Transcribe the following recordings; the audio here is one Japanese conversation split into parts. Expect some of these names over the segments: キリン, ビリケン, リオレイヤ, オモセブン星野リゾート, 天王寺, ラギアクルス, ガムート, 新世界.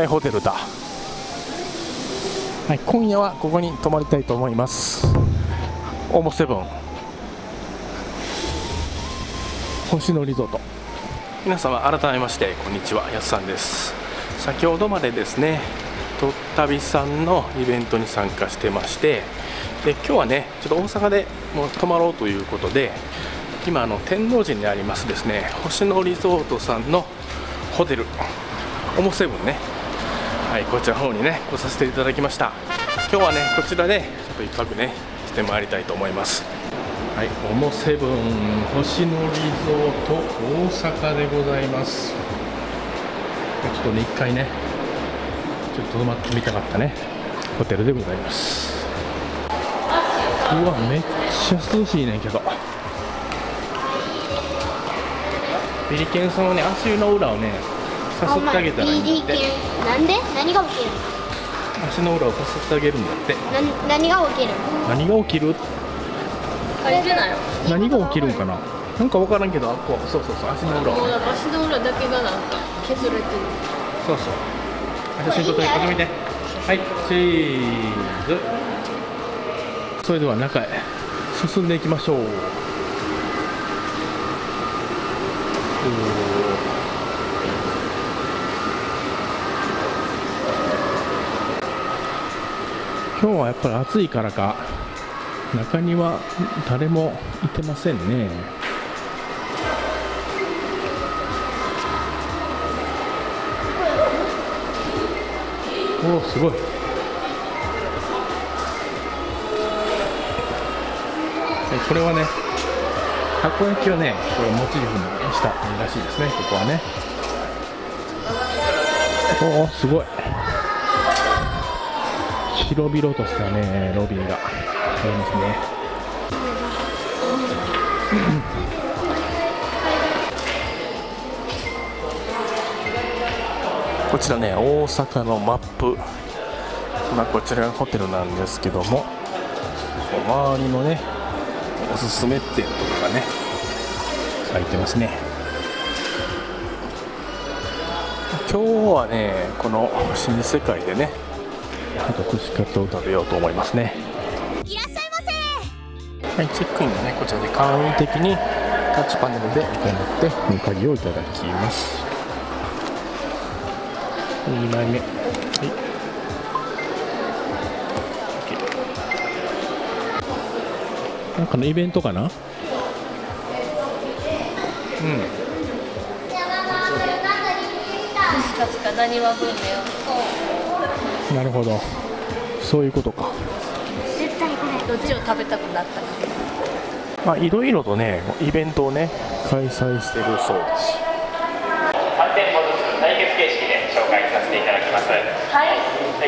街ホテルだ。はい、今夜はここに泊まりたいと思います。オモセブン星野リゾート、皆様改めましてこんにちは、やすさんです。先ほどまでですね、とったびさんのイベントに参加してまして、で今日はねちょっと大阪でもう泊まろうということで、今天王寺にありますですね、星野リゾートさんのホテルオモセブンね、はい、こちらの方にね来させていただきました。今日はねこちらで、ね、ちょっと一泊ねしてまいりたいと思います。はい、オモセブン星野リゾート大阪でございます。ちょっとね一回ねちょっと泊まってみたかったねホテルでございます。うわめっちゃ涼しいねんけど、ビリケンさんはね足の裏をねさすってあげたらいいんだって。なんで何が起きるの？足の裏をさすってあげるんだって。何が起きる？何が起きる？あれじゃないの？何が起きるんかな、なんか分からんけど、あこうそうそうそう足の裏を、ね、足の裏だけがなんか削れてる。そうそう足の裏始めて、はいチーズ。それでは中へ進んでいきましょう。今日はやっぱり暑いからか中には誰もいてませんね。おおすごい。これはねたこ焼きをねこれモチーフにしたらしいですね、ここはね。おおすごい広々としたねロビーがありますね。こちらね大阪のマップ、まあ、こちらがホテルなんですけども、周りのねおすすめ店とかがね書いてますね。今日はねこの新世界でねあと串カツを食べようと思いますね。いらっしゃいませ。はい、チェックインはねこちらで簡易的にタッチパネルで行ってお鍵をいただきます。2枚目、はいなんかのイベントかな。うん。なるほど。そういうことか。絶対これどっちを食べたくなったか。まあいろいろとねイベントをね開催してるそうです。3店舗ずつ対決形式で紹介させていただきます。はい。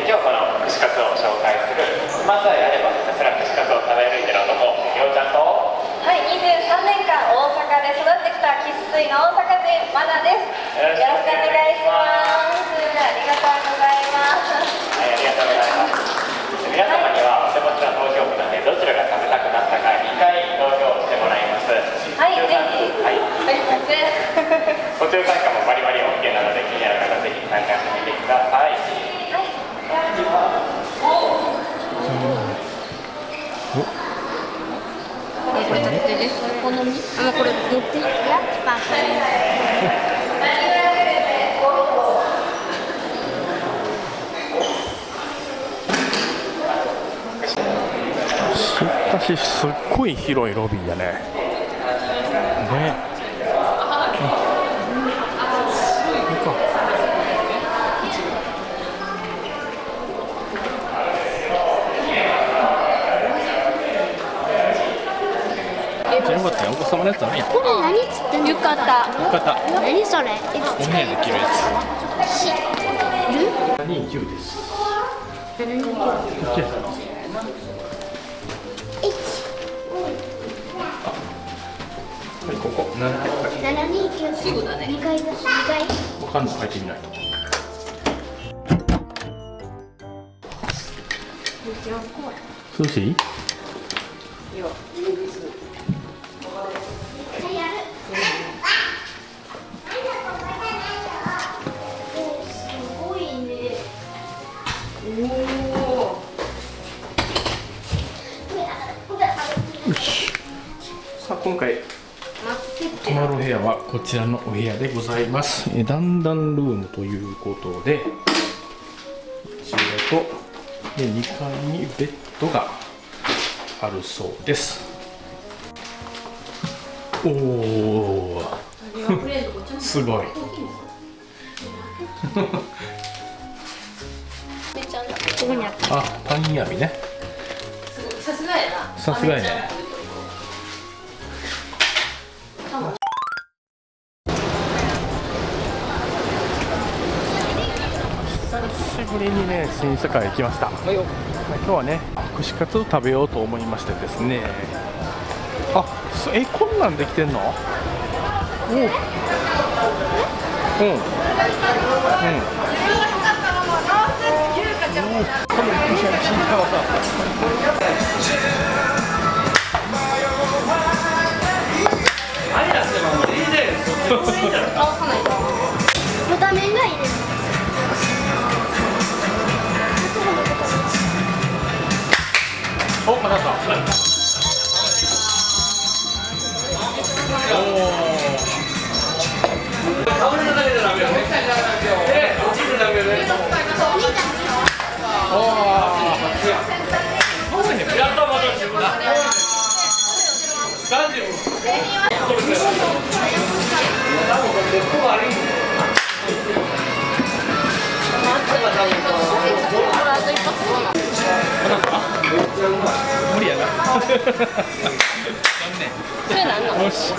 で今日この串カツを紹介する、まずはやればひたすら串カツを食べるんだろうと思う。はい、23年間大阪で育ってきた生粋の大阪人マナです。よろしくお願いします。ありがとうございます。はい、ありがとうございます。皆様にはお手持ちの投票札でどちらが食べたくなったか2回投票してもらいます。はい、ぜひ。はい。すいません。途中参加もバリバリ OK なので気になる方ぜひ参加してみてください。はい。お好み、これ絶対ラッパーしかしすっごい広いロビーだね。ね。お子様のやつあるやん。これ何つってんの？浴衣。何それ？お部屋で着るやつ。209です。はいここ729。2階だ。2階。わかんない、入ってみないと。涼しい？いいよ。すごいね。さあ今回泊まる部屋はこちらのお部屋でございます。だんだんルームということで、こちらとで2階にベッドがあるそうです。おおすごいあ、パン屋みね。さすがやな。さすがやね。久しぶりにね、新世界行きました。はい、今日はね、串カツを食べようと思いましてですね。あ、こんなんできてんの？おう、うん、うん。無理やな。残念。よし。